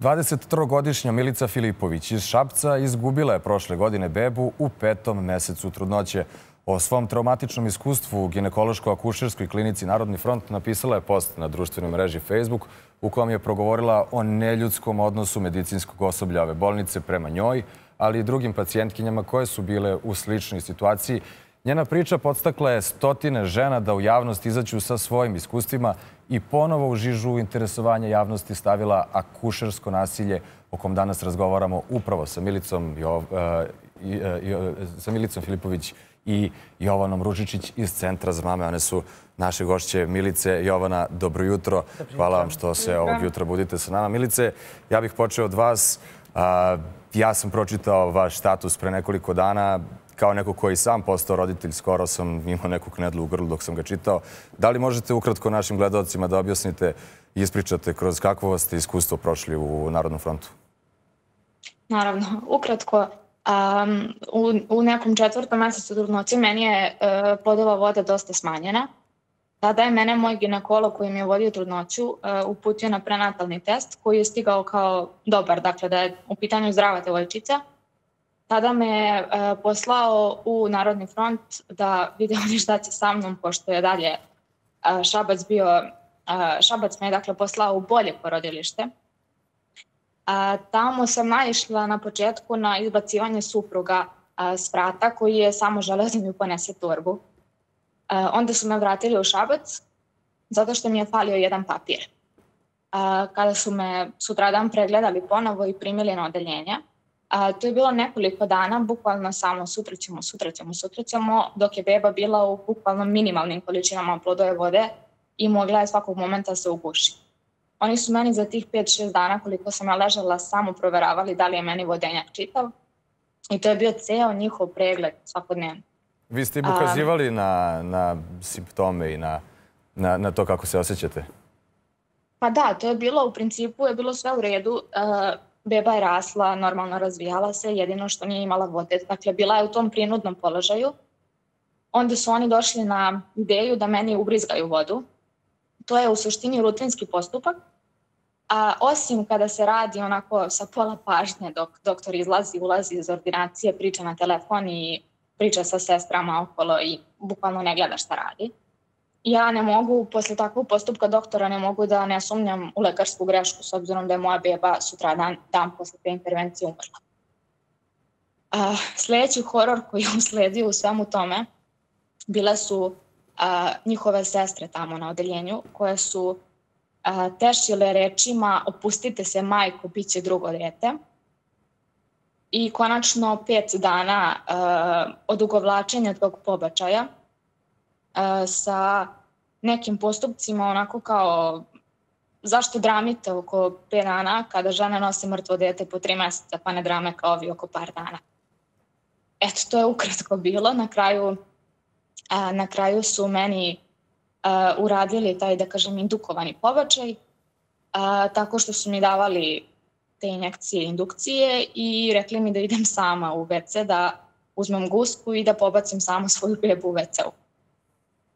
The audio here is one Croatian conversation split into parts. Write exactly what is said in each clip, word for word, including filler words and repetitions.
dvadeset trogodišnja Milica Filipović iz Šapca izgubila je prošle godine bebu u petom mesecu trudnoće. O svom traumatičnom iskustvu u ginekološko-akušerskoj klinici Narodni front napisala je post na društvenoj mreži Facebook u kom je progovorila o neljudskom odnosu medicinskog osoblja ove bolnice prema njoj, ali i drugim pacijentkinjama koje su bile u sličnoj situaciji. Njena priča podstakla je stotine žena da u javnost izađu sa svojim iskustvima i ponovo u žižu interesovanja javnosti stavila akušersko nasilje, o kom danas razgovaramo upravo sa Milicom Filipović i Jovanom Ružičić iz Centra za mame. One su naše gošće. Milice, Jovana, dobro jutro. Hvala vam što se ovog jutra budite sa nama. Milice, ja bih počeo od vas. Ja sam pročitao vaš status pre nekoliko dana. Kao neko koji sam postao roditelj, skoro sam imao neku knedlu u grlu dok sam ga čitao. Da li možete ukratko našim gledalcima da objasnite i ispričate kroz kakvo ste iskustvo prošli u Narodnom frontu? Naravno, ukratko. U nekom četvrtom mesecu trudnoće meni je podela vode dosta smanjena. Tada je mene moj ginekolog koji mi je vodio trudnoću uputio na prenatalni test koji je stigao kao dobar, dakle da je u pitanju zdrava devojčica. Tada me je poslao u Narodni front da vide oni šta će sa mnom, pošto je dalje Šabac bio, Šabac me je dakle poslao u bolje porodilište. Tamo sam naišla na početku na izbacivanje supruga s vrata koji je samo želeo da mi ponese torbu. Onda su me vratili u Šabac zato što mi je falio jedan papir. Kada su me sutradan pregledali ponovo i primili na odeljenje, to je bilo nekoliko dana, bukvalno samo sutraćemo, sutraćemo, sutraćemo, dok je beba bila u bukvalno minimalnim količinama plodove vode i mogla je svakog momenta se uguši. Oni su meni za tih pet šest dana koliko sam ja ležala samo proveravali da li je meni vodenjak čitav i to je bio ceo njihov pregled svakodnevno. Vi ste im ukazivali na simptome i na to kako se osjećate? Pa da, to je bilo u principu, je bilo sve u redu. Beba je rasla, normalno razvijala se, jedino što nije imala vode. Dakle, bila je u tom prinudnom položaju. Onda su oni došli na ideju da meni ubrizgaju vodu. To je u suštini rutinski postupak. Osim kada se radi onako sa pola pažnje dok doktor izlazi, ulazi iz ordinacije, priča na telefon i priča sa sestrama okolo i bukvalno ne gleda šta radi. Ja ne mogu, posle takvog postupka doktora, ne mogu da ne sumnjam u lekarsku grešku s obzirom da je moja beba sutradan, dan posle te intervencije umrla. Sljedeći horor koji je usledio u svemu tome bile su njihove sestre tamo na odeljenju koje su tešile rečima opustite se majko, bit će drugo dete. I konačno pet dana odugovlačenja tog pobačaja sa nekim postupcima onako kao zašto dramite oko pet dana kada žene nose mrtvo dete po tri mjeseca pa ne drame kao vi oko par dana. Eto, to je ukratko bilo. Na kraju, na kraju su meni uradili taj, da kažem, indukovani pobačaj tako što su mi davali te injekcije i indukcije i rekli mi da idem sama u ve ce, da uzmem gusku i da pobacim samo svoju bebu u ve ceu.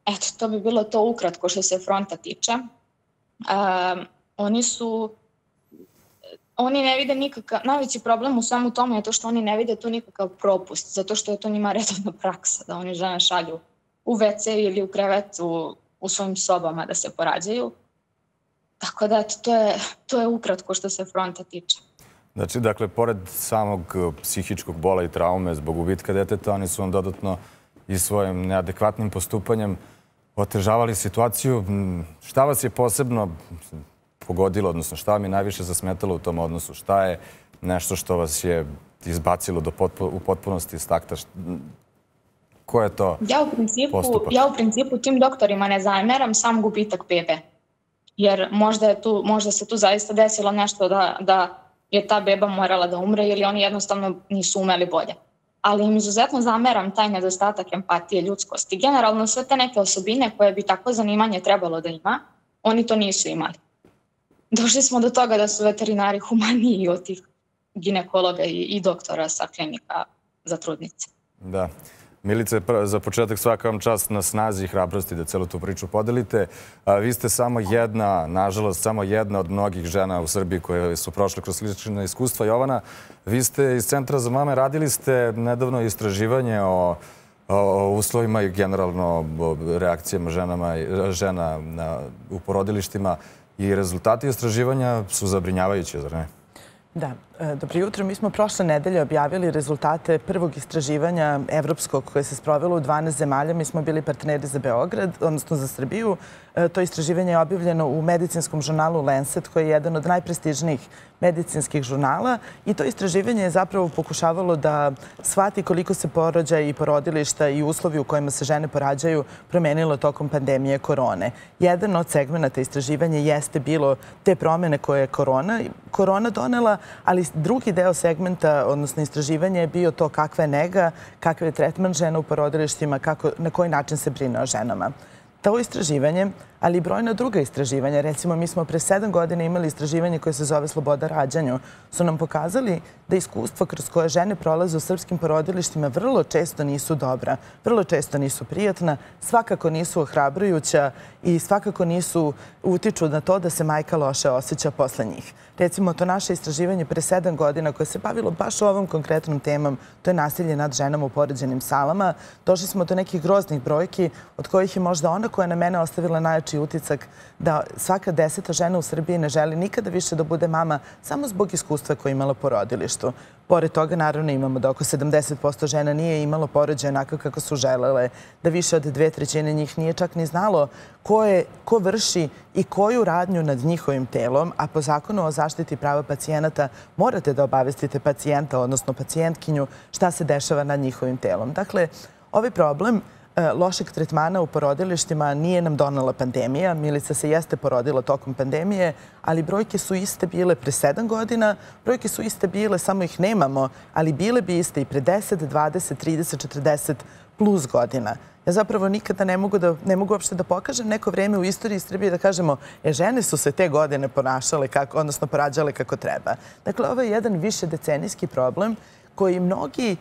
Eto, to bi bilo to ukratko što se fronta tiče. Oni su, oni ne vide nikakav, najveći problem u svemu tome je to što oni ne vide tu nikakav propust, zato što je to njima redovna praksa, da oni žene šalju u ve ce ili u krevetu u svojim sobama da se porađaju. Tako da, to je ukratko što se fronta tiče. Znači, dakle, pored samog psihičkog bola i traume zbog ubitka deteta, oni su vam dodatno i svojim neadekvatnim postupanjem otežavali situaciju. Šta vas je posebno pogodilo, odnosno šta vam je najviše zasmetalo u tom odnosu? Šta je nešto što vas je izbacilo u potpunosti iz takta? Ko je to postupak? Ja u principu tim doktorima ne zameram sam gubitak bebe. Jer možda se tu zaista desilo nešto da je ta beba morala da umre ili oni jednostavno nisu umeli bolje. Ali im izuzetno zameram taj nedostatak empatije, ljudskosti. Generalno sve te neke osobine koje bi takvo zanimanje trebalo da ima, oni to nisu imali. Došli smo do toga da su veterinari humaniji od tih ginekologa i doktora sa klinika za trudnice. Da. Milice, za početak svaka vam čast na snazi i hrabrosti da celu tu priču podelite. Vi ste samo jedna, nažalost, samo jedna od mnogih žena u Srbiji koje su prošle kroz slična iskustva. Jovana, vi ste iz Centra za mame, radili ste nedavno istraživanje o uslovima i generalno reakcijama žena u porodilištima i rezultati istraživanja su zabrinjavajući, zar ne? Da. Dobro jutro. Mi smo prošle nedelje objavili rezultate prvog istraživanja evropskog koje se sprovelo u dvanaest zemalja. Mi smo bili partneri za Beograd, odnosno za Srbiju. To istraživanje je objavljeno u medicinskom žurnalu Lancet, koji je jedan od najprestižnijih medicinskih žurnala. I to istraživanje je zapravo pokušavalo da shvati koliko se porođaj i porodilišta i uslovi u kojima se žene porađaju promenilo tokom pandemije korone. Jedan od segmenata istraživanja jeste bilo te promene koje je korona, korona donela, ali drugi deo segmenta, odnosno istraživanje, je bio to kakva je nega, kakav je tretman žena u porodilištima, kako, na koji način se brine o ženama. To istraživanje, ali i brojna druga istraživanja, recimo mi smo pre sedam godina imali istraživanje koje se zove Sloboda rađanju, su nam pokazali da iskustva kroz koje žene prolaze u srpskim porodilištima vrlo često nisu dobra, vrlo često nisu prijatna, svakako nisu ohrabrujuća i svakako nisu utiču na to da se majka loše osjeća posle njih. Recimo to naše istraživanje pre sedam godina koje se bavilo baš ovom konkretnom temom, to je nasilje nad ženama u porodilišnim salama, došli smo do nekih groznih brojki od kojih je možda ona koja je na mene ostavila najjači uticak da svaka deseta žena u Srbiji ne želi nikada više da bude mama samo zbog iskustva koje je imala u porodilištu. Pored toga, naravno, imamo da oko sedamdeset posto žena nije imalo porođaj onako kako su želele, da više od dve trećine njih nije čak ni znalo ko, je, ko vrši i koju radnju nad njihovim telom, a po zakonu o zaštiti prava pacijenata morate da obavestite pacijenta, odnosno pacijentkinju, šta se dešava nad njihovim telom. Dakle, ovaj problem lošeg tretmana u porodilištima nije nam donela pandemija. Milica se jeste porodila tokom pandemije, ali brojke su iste bile pre sedam godina, brojke su iste bile, samo ih nemamo, ali bile bi iste i pre deset, dvadeset, trideset, četrdeset plus godina. Ja zapravo nikada ne mogu, da, ne mogu uopšte da pokažem neko vreme u istoriji Srbije da kažemo e, žene su se te godine ponašale, kako, odnosno porađale kako treba. Dakle, ovo je jedan više decenijski problem koji mnogi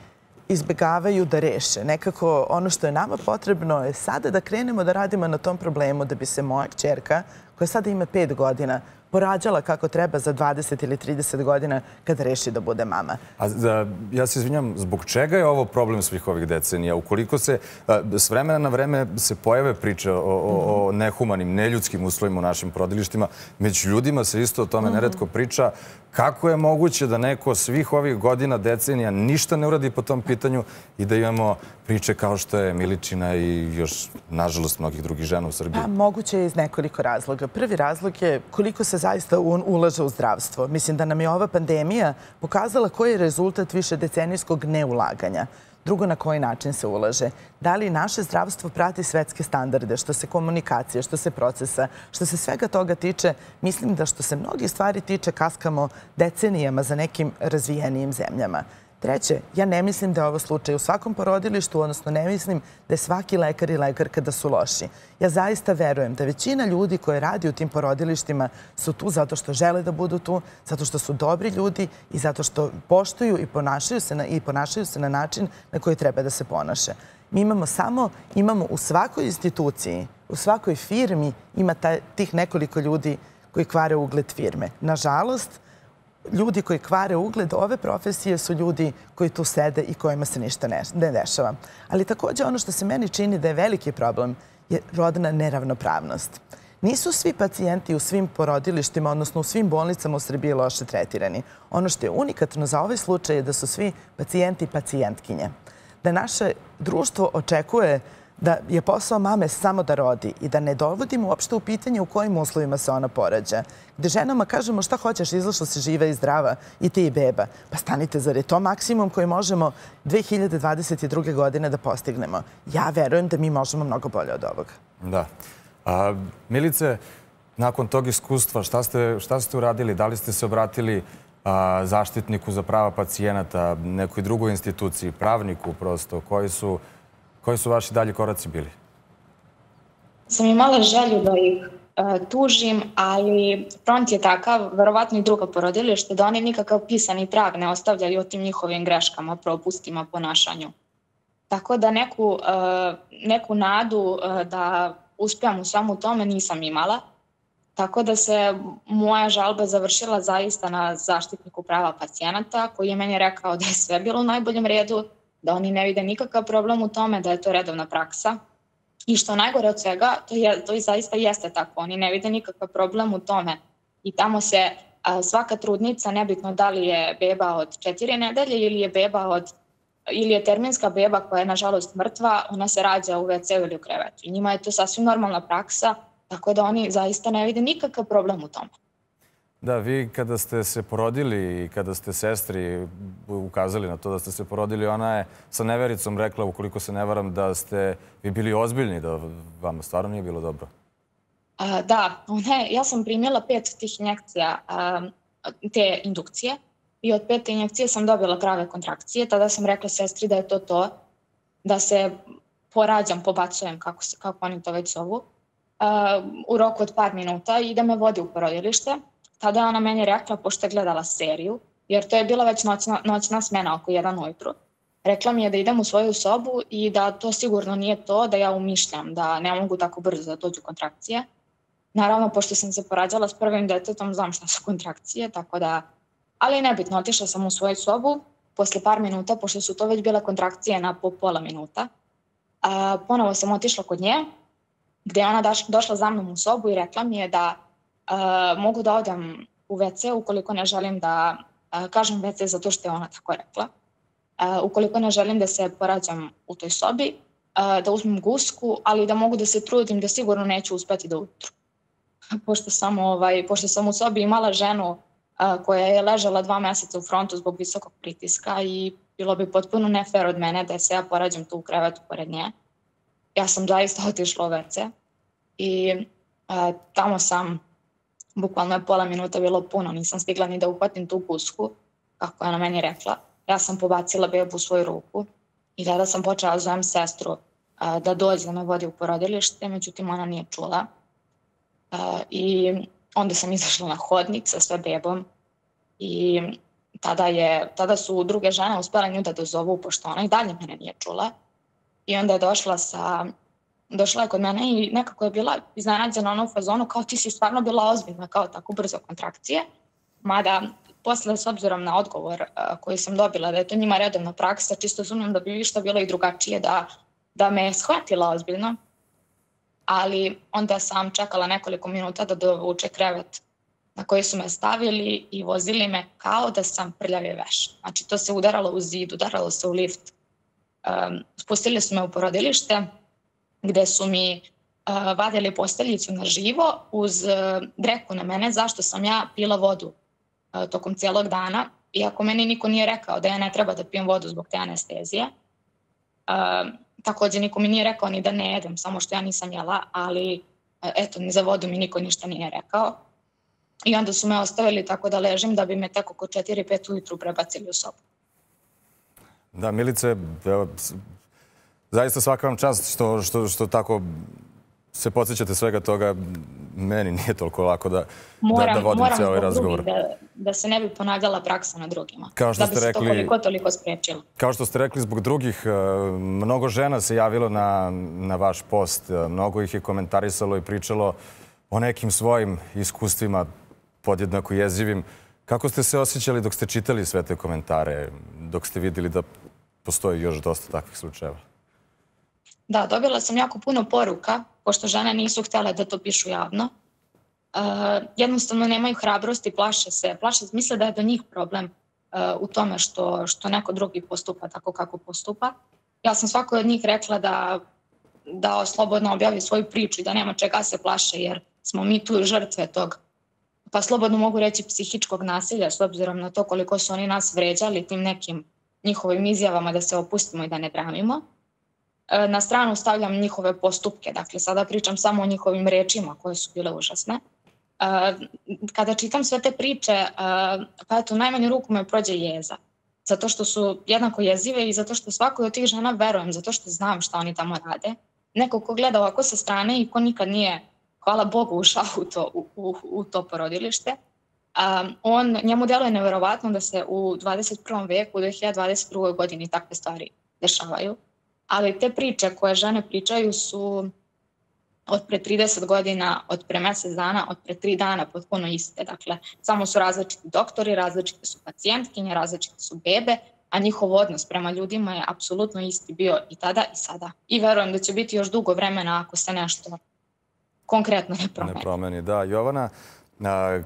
izbjegavaju da reše. Nekako ono što je nama potrebno je sada da krenemo da radimo na tom problemu da bi se moja kćerka, koja sada ima pet godina, porađala kako treba za dvadeset ili trideset godina kada reši da bude mama. A, da, ja se izvinjam, zbog čega je ovo problem svih ovih decenija? Ukoliko se a, s vremena na vreme se pojave priče o, o, o nehumanim, neljudskim uslovima u našim porodilištima, među ljudima se isto o tome neretko priča. Kako je moguće da neko svih ovih godina, decenija, ništa ne uradi po tom pitanju i da imamo priče kao što je Miličina i još, nažalost, mnogih drugih žena u Srbiji? Pa, moguće je iz nekoliko razloga. Prvi razlog je koliko se zaista ulaže u zdravstvo. Mislim da nam je ova pandemija pokazala koji je rezultat više decenijskog neulaganja. Drugo, na koji način se ulaže. Da li naše zdravstvo prati svetske standarde, što se komunikacije, što se procesa, što se svega toga tiče, mislim da što se mnogih stvari tiče kaskamo decenijama za nekim razvijenijim zemljama. Treće, ja ne mislim da je ovo slučaj u svakom porodilištu, odnosno ne mislim da je svaki lekar i lekarka da su loši. Ja zaista verujem da većina ljudi koji radi u tim porodilištima su tu zato što žele da budu tu, zato što su dobri ljudi i zato što poštuju i ponašaju se na, i ponašaju se na način na koji treba da se ponaše. Mi imamo samo, imamo u svakoj instituciji, u svakoj firmi ima taj, tih nekoliko ljudi koji kvare ugled firme. Nažalost, ljudi koji kvare ugled ove profesije su ljudi koji tu sede i kojima se ništa ne dešava. Ali također ono što se meni čini da je veliki problem je rodna neravnopravnost. Nisu svi pacijenti u svim porodilištima, odnosno u svim bolnicama u Srbiji loše tretirani. Ono što je unikatno za ovaj slučaj je da su svi pacijenti i pacijentkinje. Da naše društvo očekuje da je posao mame samo da rodi i da ne dovodimo uopšte u pitanje u kojim uslovima se ona porađa. Gde ženama kažemo šta hoćeš, izašla si živa i zdrava, i ti i beba. Pa stanite, zar je to maksimum koji možemo dve hiljade dvadeset druge. godine da postignemo? Ja verujem da mi možemo mnogo bolje od ovoga. Da. A, Milice, nakon tog iskustva, šta ste, šta ste uradili? Da li ste se obratili a, zaštitniku za prava pacijenata, nekoj drugoj instituciji, pravniku prosto, koji su... Koji su vaši dalji koraci bili? Sam imala želju da ih e, tužim, ali front je takav, verovatno i druga porodilište, da oni nikakav pisani trag ne ostavljaju o tim njihovim greškama, propustima, ponašanju. Tako da neku, neku nadu da uspijem u svemu tome nisam imala. Tako da se moja žalba završila zaista na zaštitniku prava pacijenata koji je meni rekao da je sve bilo u najboljem redu, da oni ne vide nikakav problem u tome, da je to redovna praksa. I što najgore od svega, to, je, to i zaista jeste tako, oni ne vide nikakav problem u tome. I tamo se a, svaka trudnica, nebitno da li je beba od četiri nedelje ili je beba od, ili je terminska beba koja je nažalost mrtva, ona se rađa u ve ce u ili u krevetu. I njima je to sasvim normalna praksa, tako da oni zaista ne vide nikakav problem u tome. Da, vi kada ste se porodili i kada ste sestri ukazali na to da ste se porodili, ona je sa nevericom rekla, ukoliko se ne varam, da ste vi bili ozbiljni, da vam stvarno nije bilo dobro. A, da, one, ja sam primjela pet tih injekcija, a, te indukcije, i od pete injekcije sam dobila prave kontrakcije. Tada sam rekla sestri da je to to, da se porađam, pobacujem, kako, se, kako oni to već zovu, a, u roku od par minuta i da me vodi u porodilište. Tada je ona meni rekla, pošto je gledala seriju, jer to je bila već noćna, noćna smena oko jedan ujutru, rekla mi je da idem u svoju sobu i da to sigurno nije to, da ja umišljam, da ne mogu tako brzo da dođu kontrakcije. Naravno, pošto sam se porađala s prvim detetom, znam šta su kontrakcije, tako da... Ali nebitno, otišla sam u svoju sobu, posle par minuta, pošto su to već bile kontrakcije na po pola minuta, a, ponovo sam otišla kod nje, gde je ona došla za mnom u sobu i rekla mi je da Uh, mogu da odem u ve ce ukoliko ne želim da uh, kažem ve ce zato što je ona tako rekla. Uh, ukoliko ne želim da se porađam u toj sobi, uh, da uzmem gusku, ali da mogu da se trudim da sigurno neću uspeti do utra. Pošto sam, ovaj, pošto sam u sobi imala ženu uh, koja je ležala dva meseca u frontu zbog visokog pritiska i bilo bi potpuno nefer od mene da se ja porađam tu u krevetu pored nje. Ja sam zaista otišla u ve ce i uh, tamo sam... Bukvalno je pola minuta bilo puno, nisam stigla ni da uhvatim tu gusku, kako je ona meni rekla. Ja sam pobacila bebu u svoju ruku i tada sam počela zovem sestru a, da dođe da me vodi u porodilište, međutim ona nije čula. A, I onda sam izašla na hodnik sa sve bebom i tada, je, tada su druge žene uspjela nju da dozovu, pošto ona i dalje mene nije čula. I onda je došla sa... Došla je kod mene i nekako je bila iznenađena ona u fazonu kao ti si stvarno bila ozbiljna, kao tako brzo kontrakcije. Mada posle, s obzirom na odgovor koji sam dobila da je to njima redovna praksa, čisto sumnjam da bi višta bilo i drugačije, da, da me shvatila ozbiljno. Ali onda sam čekala nekoliko minuta da dovuče krevet na koji su me stavili i vozili me kao da sam prljavi veš. Znači to se udaralo u zid, udaralo se u lift. Um, spustili su me u porodilište, gde su mi uh, vadili posteljicu na živo uz uh, dreku na mene zašto sam ja pila vodu uh, tokom cijelog dana. Iako meni niko nije rekao da ja ne treba da pijem vodu zbog te anestezije. Uh, također niko mi nije rekao ni da ne jedem, samo što ja nisam jela, ali uh, eto, ni za vodu mi niko ništa nije rekao. I onda su me ostavili tako da ležim da bi me tek oko četiri do pet ujutru prebacili u sobu. Da, Milice... Evo... Zaista svaka vam čast što, što, što tako se podsjećate svega toga. Meni nije toliko lako da, moram, da, da vodim cijeli ovaj razgovor. Moram zbog drugih da, da se ne bi ponavljala praksa na drugima. Kao što da bi ste rekli, se to koliko toliko sprečilo. Kao što ste rekli, zbog drugih, mnogo žena se javilo na, na vaš post. Mnogo ih je komentarisalo i pričalo o nekim svojim iskustvima podjednako jezivim. Kako ste se osjećali dok ste čitali sve te komentare, dok ste vidjeli da postoji još dosta takvih slučajeva? Da, dobila sam jako puno poruka, pošto žene nisu htjele da to pišu javno. E, jednostavno nemaju hrabrosti, plaše se. Plaše se, misle da je do njih problem e, u tome što, što neko drugi postupa tako kako postupa. Ja sam svakoj od njih rekla da, da slobodno objavi svoju priču i da nema čega se plaše, jer smo mi tu žrtve tog. Pa slobodno mogu reći psihičkog nasilja, s obzirom na to koliko su oni nas vređali tim nekim njihovim izjavama da se opustimo i da ne branimo. Na stranu stavljam njihove postupke, dakle sada pričam samo o njihovim rečima koje su bile užasne. Kada čitam sve te priče, pa eto, u najmanju ruku me prođe jeza. Zato što su jednako jezive i zato što svakoj od tih žena verujem, zato što znam šta oni tamo rade. Neko ko gleda ovako sa strane i ko nikad nije, hvala Bogu, ušao u to, u, u, u to porodilište, on, njemu deluje nevjerovatno da se u dvadeset prvom veku, u dvadeset drugoj godini takve stvari dešavaju. ali te priče koje žene pričaju su od pre trideset godina, od pre mjesec dana, od pre tri dana potpuno iste. Dakle, samo su različiti doktori, različite su pacijentkinje, različite su bebe, a njihov odnos prema ljudima je apsolutno isti bio i tada i sada. I verujem da će biti još dugo vremena ako se nešto konkretno ne promeni. Ne promeni, da. Jovana,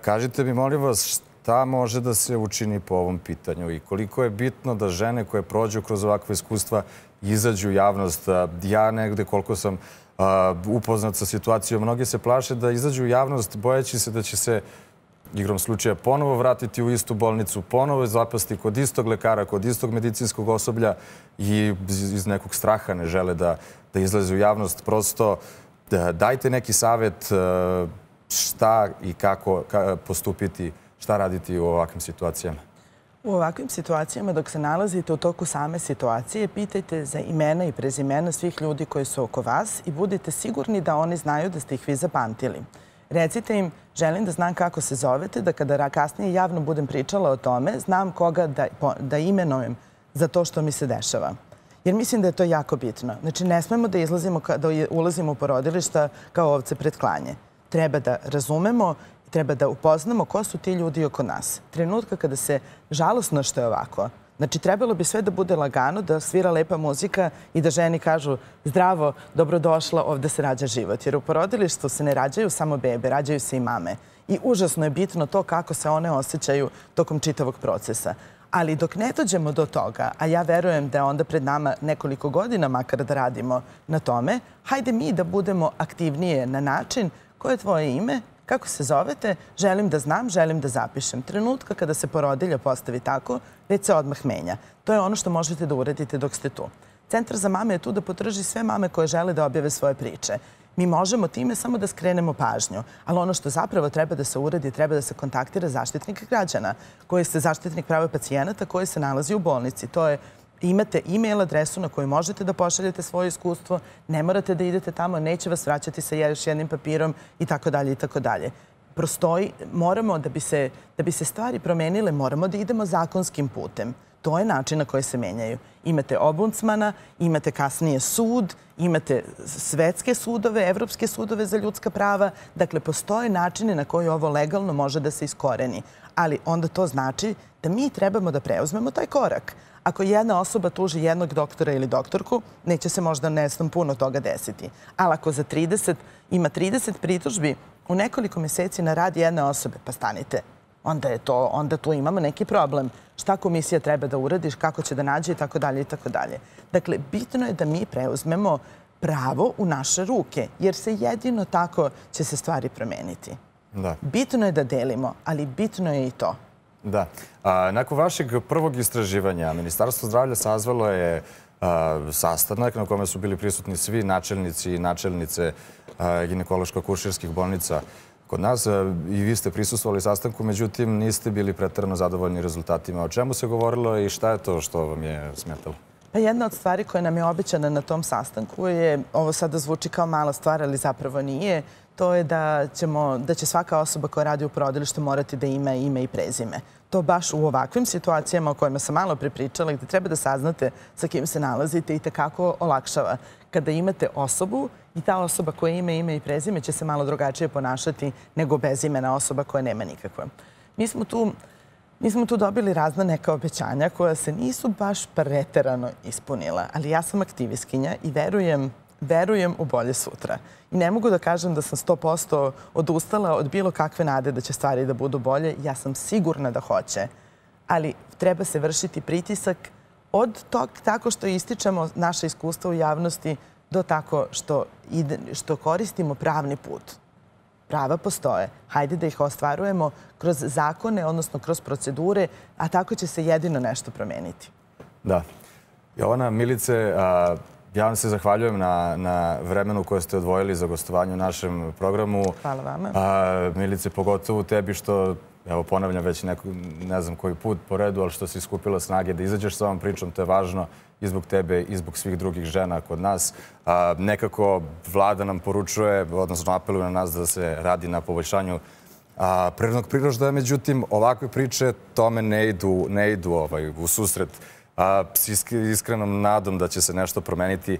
kažite mi, molim vas, šta može da se učini po ovom pitanju i koliko je bitno da žene koje prođu kroz ovakve iskustva izađu u javnost? Ja negde, koliko sam upoznat sa situacijom, mnogi se plaše da izađu u javnost bojeći se da će se igrom slučaja ponovo vratiti u istu bolnicu, ponovo zapasti kod istog lekara, kod istog medicinskog osoblja i iz nekog straha ne žele da izlaze u javnost. Prosto dajte neki savjet šta i kako postupiti, šta raditi u ovakvim situacijama. U ovakvim situacijama, dok se nalazite u toku same situacije, pitajte za imena i prezimena svih ljudi koji su oko vas i budite sigurni da oni znaju da ste ih vi zapamtili. Recite im, želim da znam kako se zovete, da kada kasnije javno budem pričala o tome, znam koga da imenujem za to što mi se dešava. Jer mislim da je to jako bitno. Znači, ne smemo da ulazimo u porodilišta kao ovce pred klanje. Treba da razumemo i treba da upoznamo ko su ti ljudi oko nas. Trenutka kada se žalosno što je ovako. Znači, trebalo bi sve da bude lagano, da svira lepa muzika i da ženi kažu zdravo, dobrodošla, ovde se rađa život. Jer u porodilištu se ne rađaju samo bebe, rađaju se i mame. I užasno je bitno to kako se one osjećaju tokom čitavog procesa. Ali dok ne dođemo do toga, a ja verujem da je onda pred nama nekoliko godina makar da radimo na tome, hajde mi da budemo aktivnije na način koje je tvoje ime, kako se zovete, želim da znam, želim da zapišem. Trenutka kada se porodilja postavi tako, već se odmah menja. To je ono što možete da uradite dok ste tu. Centar za mame je tu da podrži sve mame koje žele da objave svoje priče. Mi možemo time samo da skrenemo pažnju, ali ono što zapravo treba da se uradi, treba da se kontaktira zaštitnika građana, koji je zaštitnik prava pacijenata koji se nalazi u bolnici. To je imate e-mail adresu na koju možete da pošaljete svoje iskustvo, ne morate da idete tamo, neće vas vraćati sa još jednim papirom i tako dalje i tako dalje. Prostoji, moramo da bi se, da bi se stvari promenile, moramo da idemo zakonskim putem. To je način na koji se menjaju. Imate ombudsmana, imate kasnije sud, imate svetske sudove, evropske sudove za ljudska prava. Dakle, postoje načine na koji ovo legalno može da se iskoreni. Ali onda to znači da mi trebamo da preuzmemo taj korak. Ako jedna osoba tuži jednog doktora ili doktorku, neće se možda nesnom puno toga desiti. Ali ako za trideset, ima trideset pritužbi u nekoliko mjeseci na rad jedne osobe, pa stanite. Onda je to, onda tu imamo neki problem. Šta komisija treba da uradi, kako će da nađe i tako dalje i tako dalje. Dakle, bitno je da mi preuzmemo pravo u naše ruke, jer se jedino tako će se stvari promeniti. Bitno je da delimo, ali bitno je i to. Da. Nakon vašeg prvog istraživanja, Ministarstvo zdravlja sazvalo je sastanak na kome su bili prisutni svi načelnici i načelnice ginekološko-akušerskih bolnica kod nas. I vi ste prisustvovali sastanku, međutim niste bili preterano zadovoljni rezultatima. O čemu se govorilo i šta je to što vam je smetalo? Pa jedna od stvari koja nam je obećana na tom sastanku je, ovo sada zvuči kao mala stvar, ali zapravo nije, to je da, ćemo, da će svaka osoba koja radi u porodilištu morati da ima ime i prezime. To baš u ovakvim situacijama o kojima sam malo prepričala, gdje treba da saznate sa kim se nalazite i tekako olakšava. Kada imate osobu i ta osoba koja ima ime i prezime će se malo drugačije ponašati nego bezimena osoba koja nema nikakve. Mi smo tu... Mi smo tu dobili razna neka obećanja koja se nisu baš preterano ispunila, ali ja sam aktivistkinja i verujem, verujem u bolje sutra. I ne mogu da kažem da sam sto posto odustala od bilo kakve nade da će stvari da budu bolje. Ja sam sigurna da hoće, ali treba se vršiti pritisak od tog tako što ističemo naše iskustva u javnosti do tako što, ide, što koristimo pravni put. Prava postoje. Hajde da ih ostvarujemo kroz zakone, odnosno kroz procedure, a tako će se jedino nešto promeniti. Da. Jovana, Milice, ja vam se zahvaljujem na vremenu koje ste odvojili za gostovanje u našem programu. Hvala vama. Milice, pogotovo tebi što, evo ponavljam već ne znam koji put po redu, ali što si skupila snage da izađeš s ovom pričom, to je važno i zbog tebe i zbog svih drugih žena kod nas. Nekako vlada nam poručuje, odnosno apeluje na nas da se radi na poboljšanju prirodnog priraštaja, međutim ovakve priče tome ne idu u susret. s iskrenom nadom da će se nešto promeniti